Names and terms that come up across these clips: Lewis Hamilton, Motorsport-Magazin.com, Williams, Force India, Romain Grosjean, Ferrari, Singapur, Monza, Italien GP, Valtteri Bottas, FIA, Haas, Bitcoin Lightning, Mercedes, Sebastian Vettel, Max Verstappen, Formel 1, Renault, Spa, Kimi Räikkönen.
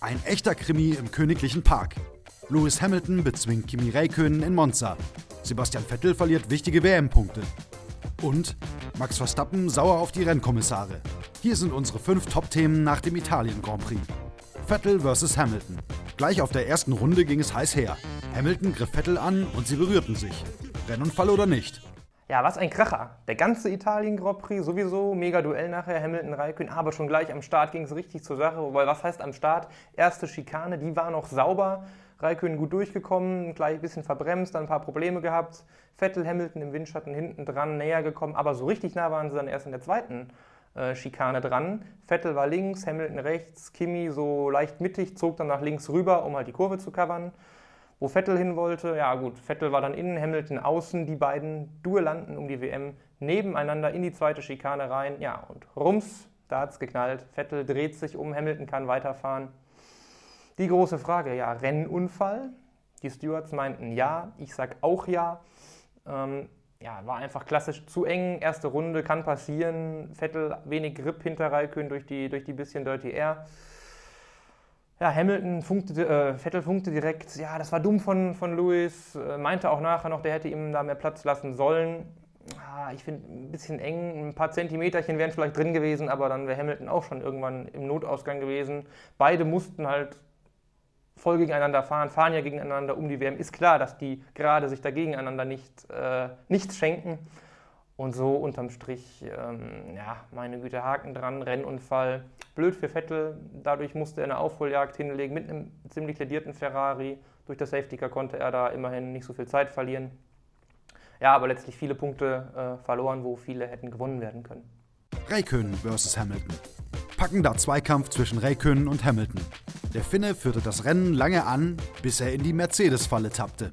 Ein echter Krimi im königlichen Park. Lewis Hamilton bezwingt Kimi Räikkönen in Monza. Sebastian Vettel verliert wichtige WM-Punkte. Und Max Verstappen sauer auf die Rennkommissare. Hier sind unsere 5 Top-Themen nach dem Italien Grand Prix. Vettel vs. Hamilton. Gleich auf der ersten Runde ging es heiß her. Hamilton griff Vettel an und sie berührten sich. Rennunfall oder nicht? Ja, was ein Kracher. Der ganze Italien Grand Prix sowieso, mega Duell nachher, Hamilton-Räikkönen, aber schon gleich am Start ging es richtig zur Sache. Wobei, was heißt am Start? Erste Schikane, die war noch sauber. Räikkönen gut durchgekommen, gleich ein bisschen verbremst, dann ein paar Probleme gehabt. Vettel, Hamilton im Windschatten hinten dran, näher gekommen, aber so richtig nah waren sie dann erst in der zweiten Schikane dran. Vettel war links, Hamilton rechts, Kimi so leicht mittig, zog dann nach links rüber, um halt die Kurve zu covern. Wo Vettel hin wollte, ja gut, Vettel war dann innen, Hamilton außen, die beiden Duellanten um die WM nebeneinander in die zweite Schikane rein. Ja, und rums, da hat's geknallt. Vettel dreht sich um, Hamilton kann weiterfahren. Die große Frage, ja, Rennunfall? Die Stewards meinten ja, ich sag auch ja. War einfach klassisch zu eng, erste Runde, kann passieren. Vettel wenig Grip hinter Räikkönen durch die bisschen Dirty Air. Ja, Vettel funkte direkt, ja, das war dumm von Lewis, meinte auch nachher noch, der hätte ihm da mehr Platz lassen sollen. Ah, ich finde, ein bisschen eng, ein paar Zentimeterchen wären vielleicht drin gewesen, aber dann wäre Hamilton auch schon irgendwann im Notausgang gewesen. Beide mussten halt voll gegeneinander fahren ja gegeneinander um die WM. Ist klar, dass die gerade sich da gegeneinander nichts schenken. Und so unterm Strich, meine Güte, Haken dran, Rennunfall. Blöd für Vettel, dadurch musste er eine Aufholjagd hinlegen mit einem ziemlich ledierten Ferrari. Durch das Safety Car konnte er da immerhin nicht so viel Zeit verlieren. Ja, aber letztlich viele Punkte verloren, wo viele hätten gewonnen werden können. Räikkönen vs. Hamilton. Packender Zweikampf zwischen Räikkönen und Hamilton. Der Finne führte das Rennen lange an, bis er in die Mercedes-Falle tappte.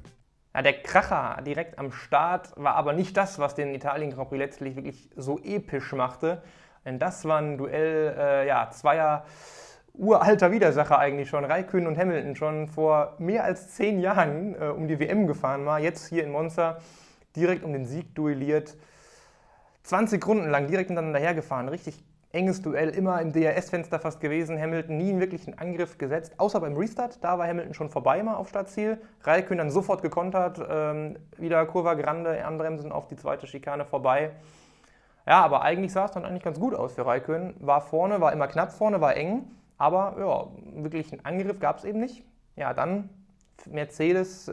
Ja, der Kracher direkt am Start war aber nicht das, was den Italien Grand Prix letztlich wirklich so episch machte. Denn das war ein Duell zweier uralter Widersacher eigentlich schon. Räikkönen und Hamilton schon vor mehr als 10 Jahren um die WM gefahren war. Jetzt hier in Monza direkt um den Sieg duelliert. 20 Runden lang direkt hintereinander hergefahren. Richtig enges Duell, immer im DRS-Fenster fast gewesen. Hamilton nie wirklich einen Angriff gesetzt, außer beim Restart. Da war Hamilton schon vorbei mal auf Startziel. Räikkönen dann sofort gekontert, wieder Curva Grande, anbremsen auf die zweite Schikane vorbei. Ja, aber eigentlich sah es dann eigentlich ganz gut aus für Räikkönen. War vorne, war immer knapp vorne, war eng, aber ja, wirklich einen Angriff gab es eben nicht. Ja, dann Mercedes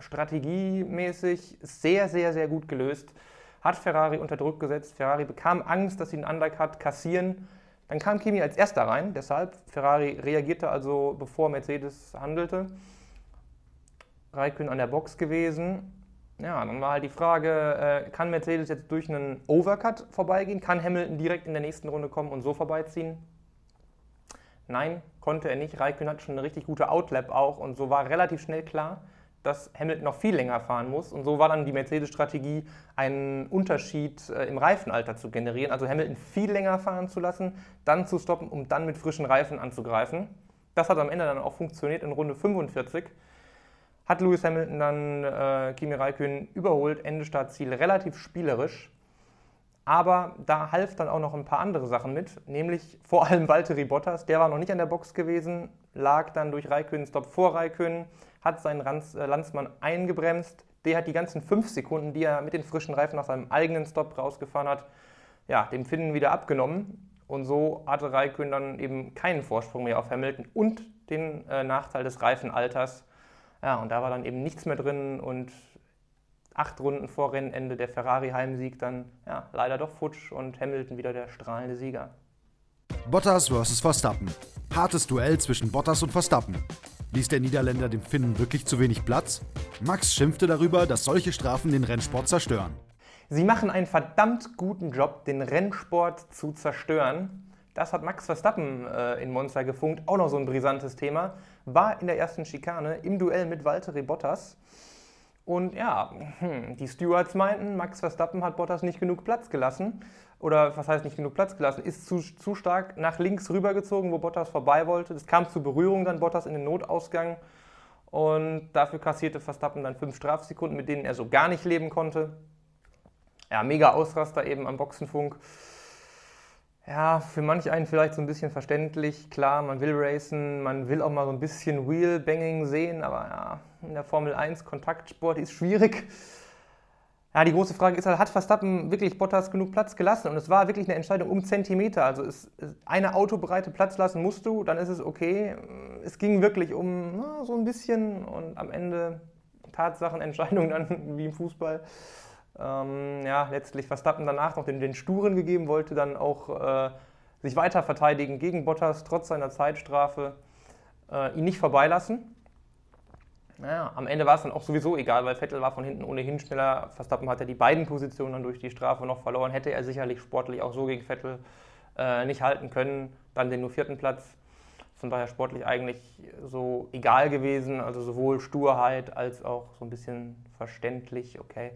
strategiemäßig sehr, sehr, sehr gut gelöst. Hat Ferrari unter Druck gesetzt, Ferrari bekam Angst, dass sie den Undercut kassieren. Dann kam Kimi als erster rein, deshalb Ferrari reagierte also, bevor Mercedes handelte. Räikkönen an der Box gewesen. Ja, dann war halt die Frage, kann Mercedes jetzt durch einen Overcut vorbeigehen? Kann Hamilton direkt in der nächsten Runde kommen und so vorbeiziehen? Nein, konnte er nicht. Räikkönen hat schon eine richtig gute Outlap auch und so war relativ schnell klar, dass Hamilton noch viel länger fahren muss. Und so war dann die Mercedes-Strategie, einen Unterschied im Reifenalter zu generieren. Also Hamilton viel länger fahren zu lassen, dann zu stoppen, um dann mit frischen Reifen anzugreifen. Das hat am Ende dann auch funktioniert. In Runde 45 hat Lewis Hamilton dann Kimi Räikkönen überholt, Ende Startziel, relativ spielerisch. Aber da half dann auch noch ein paar andere Sachen mit, nämlich vor allem Valtteri Bottas. Der war noch nicht an der Box gewesen, lag dann durch Räikkönen, Stopp vor Räikkönen, hat seinen Landsmann eingebremst. Der hat die ganzen 5 Sekunden, die er mit den frischen Reifen nach seinem eigenen Stopp rausgefahren hat, ja, dem Finnen wieder abgenommen. Und so hatte Räikkönen dann eben keinen Vorsprung mehr auf Hamilton und den Nachteil des Reifenalters. Ja, und da war dann eben nichts mehr drin und 8 Runden vor Rennende der Ferrari-Heimsieg dann ja, leider doch futsch und Hamilton wieder der strahlende Sieger. Bottas vs. Verstappen. Hartes Duell zwischen Bottas und Verstappen. Ließ der Niederländer dem Finnen wirklich zu wenig Platz? Max schimpfte darüber, dass solche Strafen den Rennsport zerstören. Sie machen einen verdammt guten Job, den Rennsport zu zerstören. Das hat Max Verstappen in Monza gefunkt, auch noch so ein brisantes Thema. War in der ersten Schikane im Duell mit Valtteri Bottas. Und ja, die Stewards meinten, Max Verstappen hat Bottas nicht genug Platz gelassen. Oder was heißt nicht genug Platz gelassen? Ist zu stark nach links rübergezogen, wo Bottas vorbei wollte. Das kam zur Berührung dann Bottas in den Notausgang. Und dafür kassierte Verstappen dann 5 Strafsekunden, mit denen er so gar nicht leben konnte. Ja, mega Ausraster eben am Boxenfunk. Ja, für manch einen vielleicht so ein bisschen verständlich. Klar, man will racen, man will auch mal so ein bisschen Wheelbanging sehen, aber ja, in der Formel 1 Kontaktsport ist schwierig. Ja, die große Frage ist halt, hat Verstappen wirklich Bottas genug Platz gelassen? Und es war wirklich eine Entscheidung um Zentimeter. Also eine Autobreite Platz lassen musst du, dann ist es okay. Es ging wirklich um so ein bisschen und am Ende Tatsachenentscheidung dann wie im Fußball. Letztlich Verstappen danach noch den Sturen gegeben, wollte dann auch sich weiter verteidigen gegen Bottas, trotz seiner Zeitstrafe, ihn nicht vorbeilassen. Naja, am Ende war es dann auch sowieso egal, weil Vettel war von hinten ohnehin schneller. Verstappen hat ja die beiden Positionen dann durch die Strafe noch verloren. Hätte er sicherlich sportlich auch so gegen Vettel nicht halten können. Dann den nur 4. Platz. Von daher sportlich eigentlich so egal gewesen. Also sowohl Sturheit als auch so ein bisschen verständlich. Okay.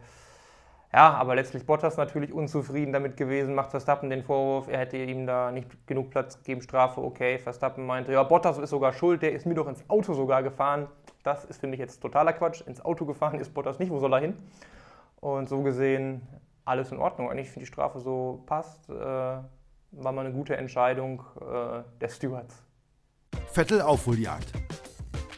Ja, aber letztlich Bottas natürlich unzufrieden damit gewesen. Macht Verstappen den Vorwurf, er hätte ihm da nicht genug Platz gegeben. Strafe, okay. Verstappen meinte, ja, Bottas ist sogar schuld. Der ist mir doch ins Auto sogar gefahren. Das ist für mich jetzt totaler Quatsch. Ins Auto gefahren ist Bottas nicht, wo soll er hin? Und so gesehen alles in Ordnung. Eigentlich finde ich die Strafe so passt. War mal eine gute Entscheidung der Stewards. Vettel Aufholjagd.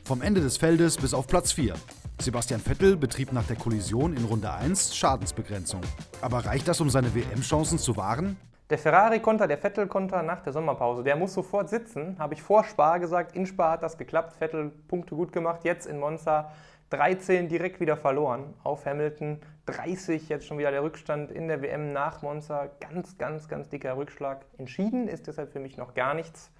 Vom Ende des Feldes bis auf Platz 4. Sebastian Vettel betrieb nach der Kollision in Runde 1 Schadensbegrenzung. Aber reicht das, um seine WM-Chancen zu wahren? Der Ferrari-Konter, der Vettel-Konter nach der Sommerpause, der muss sofort sitzen, habe ich vor Spa gesagt. In Spa hat das geklappt, Vettel Punkte gut gemacht, jetzt in Monza 13 direkt wieder verloren auf Hamilton, 30 jetzt schon wieder der Rückstand in der WM nach Monza, ganz, ganz, ganz dicker Rückschlag. Entschieden ist deshalb für mich noch gar nichts.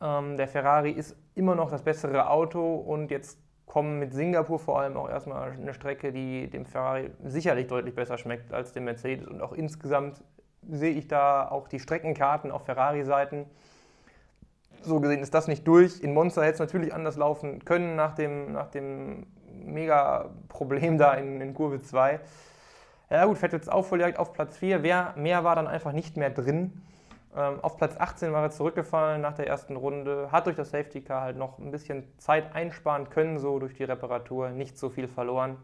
Der Ferrari ist immer noch das bessere Auto und jetzt kommen mit Singapur vor allem auch erstmal eine Strecke, die dem Ferrari sicherlich deutlich besser schmeckt als dem Mercedes und auch insgesamt sehe ich da auch die Streckenkarten auf Ferrari-Seiten. So gesehen ist das nicht durch. In Monza hätte es natürlich anders laufen können nach dem Mega-Problem da in Kurve 2. Ja gut, Vettels Aufholjagd auf Platz 4. Mehr war dann einfach nicht mehr drin. Auf Platz 18 war er zurückgefallen nach der ersten Runde. Hat durch das Safety Car halt noch ein bisschen Zeit einsparen können, so durch die Reparatur. Nicht so viel verloren.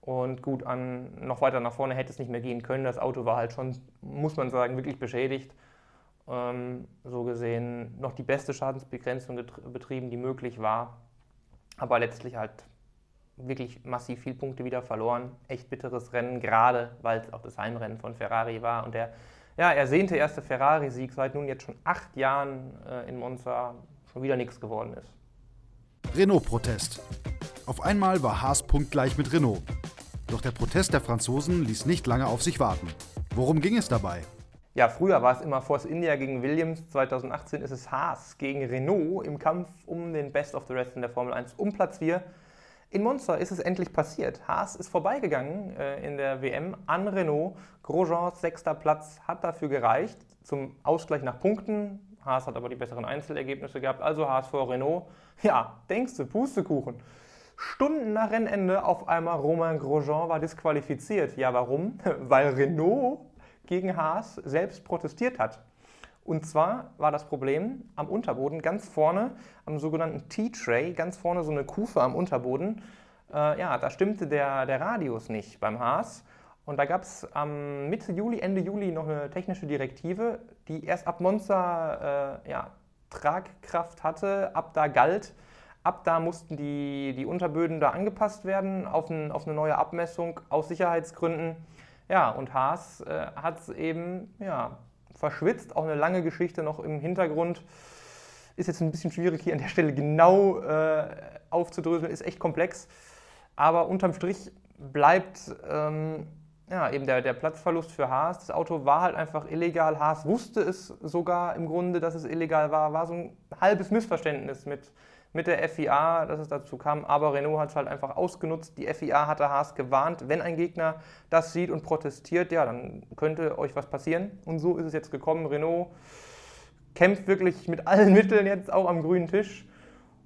Und gut, noch weiter nach vorne hätte es nicht mehr gehen können. Das Auto war halt schon, muss man sagen, wirklich beschädigt. So gesehen noch die beste Schadensbegrenzung betrieben, die möglich war. Aber letztlich halt wirklich massiv viel Punkte wieder verloren. Echt bitteres Rennen, gerade weil es auch das Heimrennen von Ferrari war. Und der ersehnte erste Ferrari-Sieg seit nun jetzt schon 8 Jahren in Monza schon wieder nichts geworden ist. Renault-Protest. Auf einmal war Haas punktgleich mit Renault. Doch der Protest der Franzosen ließ nicht lange auf sich warten. Worum ging es dabei? Ja, früher war es immer Force India gegen Williams. 2018 ist es Haas gegen Renault im Kampf um den Best of the Rest in der Formel 1 um Platz 4. In Monza ist es endlich passiert. Haas ist vorbeigegangen in der WM an Renault. Grosjeans 6. Platz hat dafür gereicht zum Ausgleich nach Punkten. Haas hat aber die besseren Einzelergebnisse gehabt, also Haas vor Renault. Ja, denkst du, Pustekuchen. Stunden nach Rennende auf einmal Romain Grosjean war disqualifiziert. Ja, warum? Weil Renault gegen Haas selbst protestiert hat. Und zwar war das Problem am Unterboden, ganz vorne, am sogenannten T-Tray, ganz vorne so eine Kufe am Unterboden. Da stimmte der Radius nicht beim Haas. Und da gab es am Mitte Juli, Ende Juli noch eine technische Direktive, die erst ab Monza Tragkraft hatte, ab da galt. Ab da mussten die Unterböden da angepasst werden auf eine neue Abmessung aus Sicherheitsgründen. Ja, und Haas hat es eben verschwitzt, auch eine lange Geschichte noch im Hintergrund. Ist jetzt ein bisschen schwierig hier an der Stelle genau aufzudröseln, ist echt komplex. Aber unterm Strich bleibt eben der Platzverlust für Haas. Das Auto war halt einfach illegal. Haas wusste es sogar im Grunde, dass es illegal war. War so ein halbes Missverständnis mit der FIA, dass es dazu kam, aber Renault hat es halt einfach ausgenutzt. Die FIA hatte Haas gewarnt, wenn ein Gegner das sieht und protestiert, ja, dann könnte euch was passieren. Und so ist es jetzt gekommen. Renault kämpft wirklich mit allen Mitteln jetzt auch am grünen Tisch.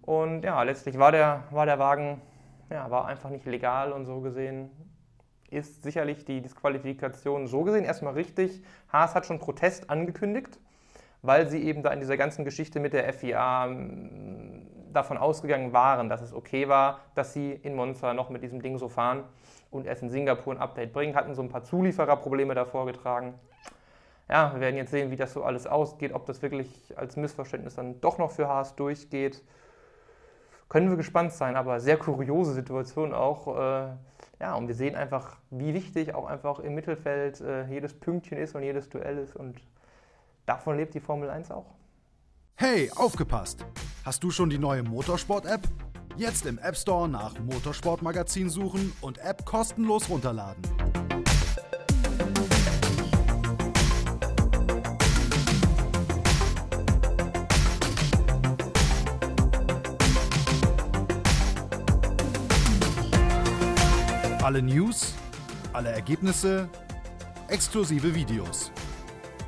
Und ja, letztlich war der Wagen, war einfach nicht legal und so gesehen ist sicherlich die Disqualifikation so gesehen erstmal richtig. Haas hat schon Protest angekündigt, weil sie eben da in dieser ganzen Geschichte mit der FIA davon ausgegangen waren, dass es okay war, dass sie in Monza noch mit diesem Ding so fahren und erst in Singapur ein Update bringen. Hatten so ein paar Zuliefererprobleme davor getragen. ja, wir werden jetzt sehen, wie das so alles ausgeht, ob das wirklich als Missverständnis dann doch noch für Haas durchgeht. Können wir gespannt sein, aber sehr kuriose Situation auch. Ja, und wir sehen einfach, wie wichtig auch einfach im Mittelfeld jedes Pünktchen ist und jedes Duell ist. Und davon lebt die Formel 1 auch. Hey, aufgepasst! Hast du schon die neue Motorsport-App? Jetzt im App Store nach Motorsport-Magazin suchen und App kostenlos runterladen. Alle News, alle Ergebnisse, exklusive Videos.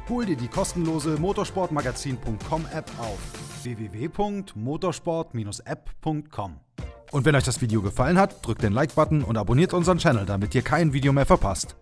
Hol dir die kostenlose motorsportmagazin.com-App auf www.motorsport-app.com. Und wenn euch das Video gefallen hat, drückt den Like-Button und abonniert unseren Channel, damit ihr kein Video mehr verpasst.